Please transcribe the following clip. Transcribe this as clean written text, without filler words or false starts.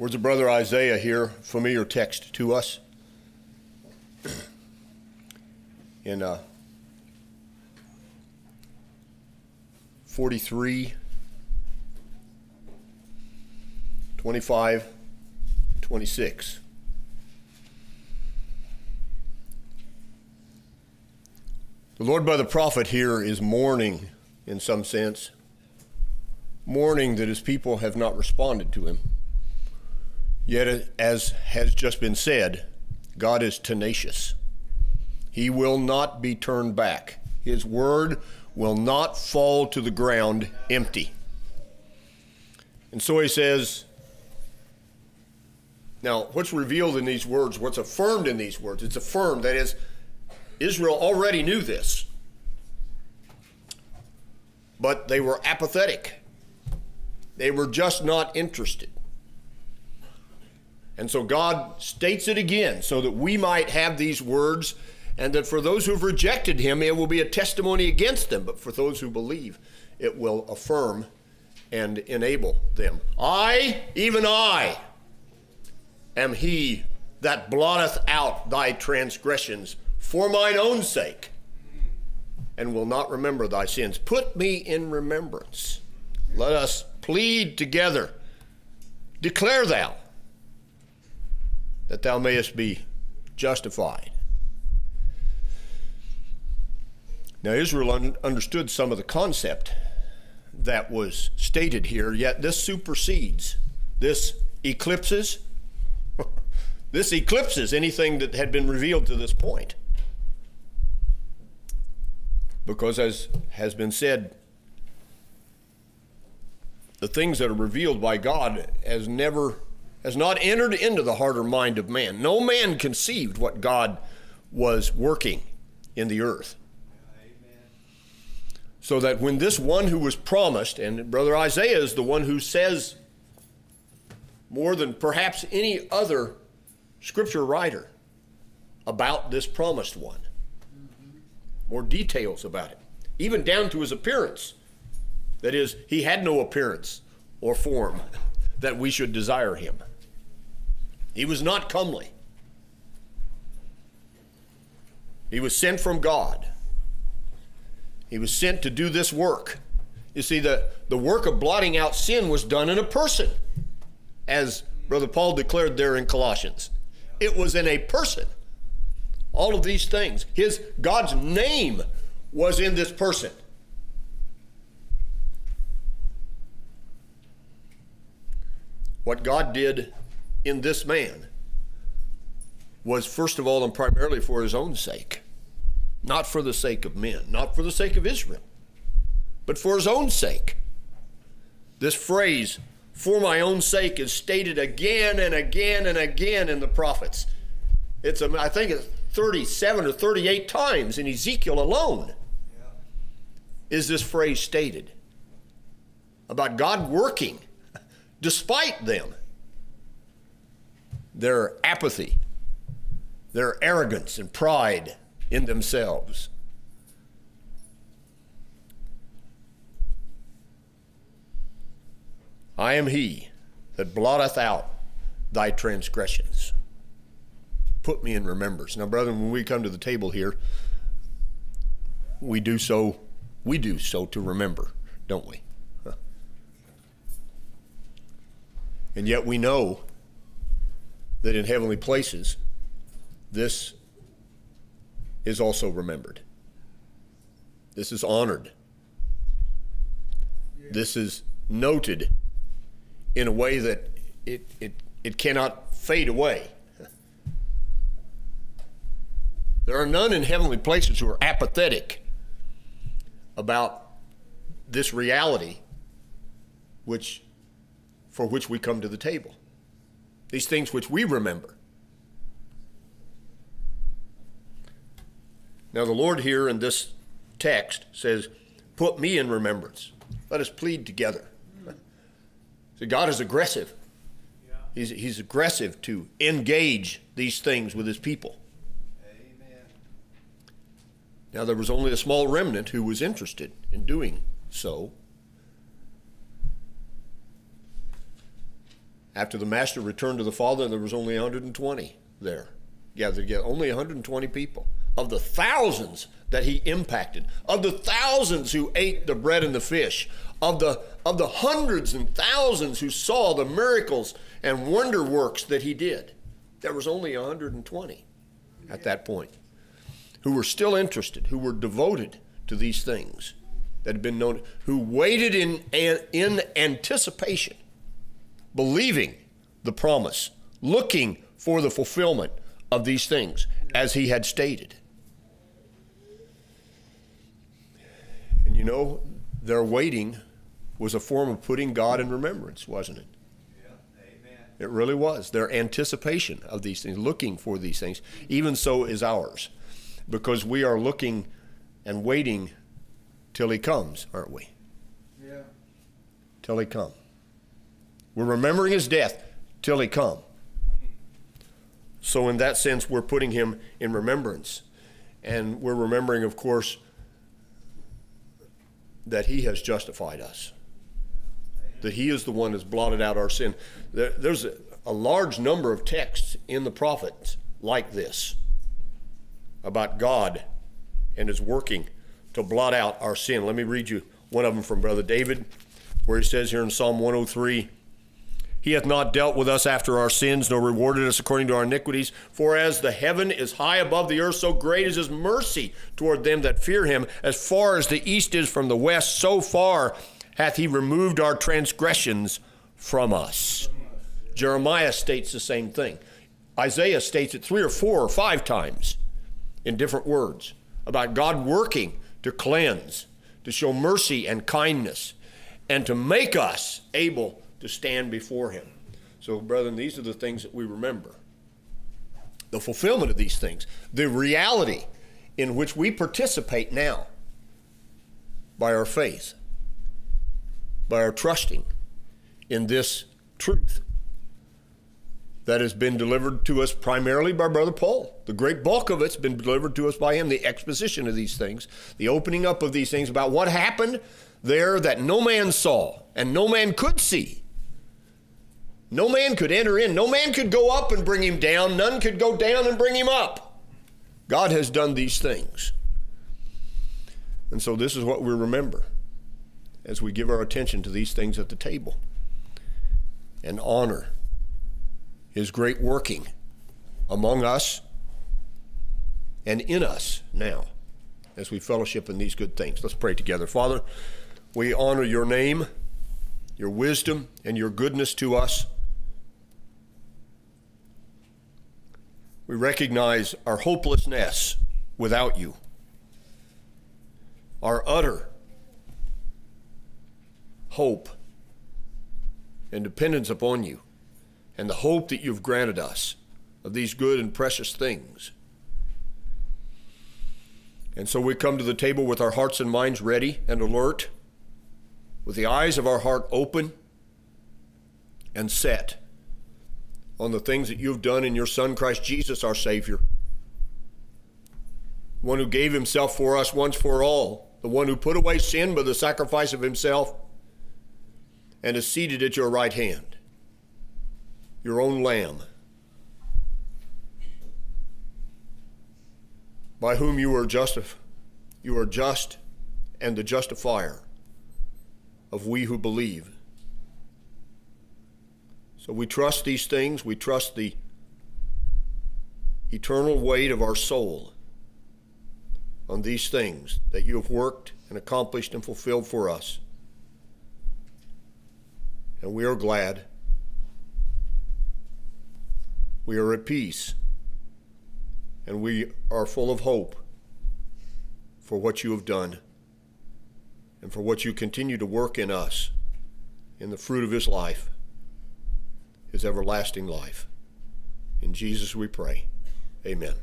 Words of Brother Isaiah here, familiar text to us. In 43:25-26. The Lord by the prophet here is mourning in some sense, mourning that his people have not responded to him. Yet, as has just been said, God is tenacious. He will not be turned back. His word will not fall to the ground empty. And so he says, now what's revealed in these words, what's affirmed in these words? It's affirmed, that is, Israel already knew this, but they were apathetic. They were just not interested. And so God states it again so that we might have these words, and that for those who've rejected him, it will be a testimony against them. But for those who believe, it will affirm and enable them. I, even I, am he that blotteth out thy transgressions for mine own sake, and will not remember thy sins. Put me in remembrance. Let us plead together. Declare thou, that thou mayest be justified. Now Israel understood some of the concept that was stated here, yet this supersedes, this eclipses, this eclipses anything that had been revealed to this point. Because as has been said, the things that are revealed by God has not entered into the heart or mind of man. No man conceived what God was working in the earth. Amen. So that when this one who was promised, and Brother Isaiah is the one who says more than perhaps any other scripture writer about this promised one, more details about it, even down to his appearance. That is, he had no appearance or form that we should desire him. He was not comely. He was sent from God. He was sent to do this work. You see, the work of blotting out sin was done in a person, as Brother Paul declared there in Colossians. It was in a person. All of these things. God's name was in this person. What God did in this man was, first of all and primarily, for his own sake, not for the sake of men, not for the sake of Israel, but for his own sake. This phrase, for my own sake, is stated again and again and again in the prophets. It's, I think it's 37 or 38 times in Ezekiel alone is this phrase stated about God working despite them, their apathy, their arrogance and pride in themselves. I am he that blotteth out thy transgressions. Put me in remembrance. Now, brethren, when we come to the table here, we do so to remember, don't we? And yet we know that in heavenly places, this is also remembered. This is honored. Yeah. This is noted in a way that it cannot fade away. There are none in heavenly places who are apathetic about this reality for which we come to the table, these things which we remember. Now the Lord here in this text says, put me in remembrance. Let us plead together. So God is aggressive. Yeah. He's aggressive to engage these things with his people. Amen. Now there was only a small remnant who was interested in doing so. After the master returned to the father, there was only 120 there. Gathered together, only 120 people. Of the thousands that he impacted, of the thousands who ate the bread and the fish, of the hundreds and thousands who saw the miracles and wonder works that he did, there was only 120 at that point who were still interested, who were devoted to these things that had been known, who waited in anticipation, believing the promise, looking for the fulfillment of these things as he had stated. And you know, their waiting was a form of putting God in remembrance, wasn't it? Yeah, amen. It really was. Their anticipation of these things, looking for these things, even so is ours, because we are looking and waiting till he comes, aren't we? Yeah. Till he come. We're remembering his death till he come. So in that sense, we're putting him in remembrance. And we're remembering, of course, that he has justified us, that he is the one that's blotted out our sin. There's a large number of texts in the prophets like this about God and his working to blot out our sin. Let me read you one of them from Brother David, where he says here in Psalm 103, "He hath not dealt with us after our sins, nor rewarded us according to our iniquities. For as the heaven is high above the earth, so great is his mercy toward them that fear him. As far as the east is from the west, so far hath he removed our transgressions from us." Jeremiah states the same thing. Isaiah states it 3 or 4 or 5 times in different words about God working to cleanse, to show mercy and kindness, and to make us able to stand before him. So, brethren, these are the things that we remember. The fulfillment of these things, the reality in which we participate now by our faith, by our trusting in this truth that has been delivered to us primarily by Brother Paul. The great bulk of it's been delivered to us by him, the exposition of these things, the opening up of these things about what happened there that no man saw and no man could see. No man could enter in. No man could go up and bring him down. None could go down and bring him up. God has done these things. And so this is what we remember as we give our attention to these things at the table and honor his great working among us and in us now as we fellowship in these good things. Let's pray together. Father, we honor your name, your wisdom, and your goodness to us. We recognize our hopelessness without you, our utter hope and dependence upon you, and the hope that you've granted us of these good and precious things. And so we come to the table with our hearts and minds ready and alert, with the eyes of our heart open and set on the things that you've done in your Son, Christ Jesus, our Savior, one who gave himself for us once for all, the one who put away sin by the sacrifice of himself and is seated at your right hand, your own Lamb, by whom you are just and the justifier of we who believe. So we trust these things. We trust the eternal weight of our soul on these things that you have worked and accomplished and fulfilled for us. And we are glad. We are at peace. And we are full of hope for what you have done and for what you continue to work in us, in the fruit of his life, his everlasting life. In Jesus we pray. Amen.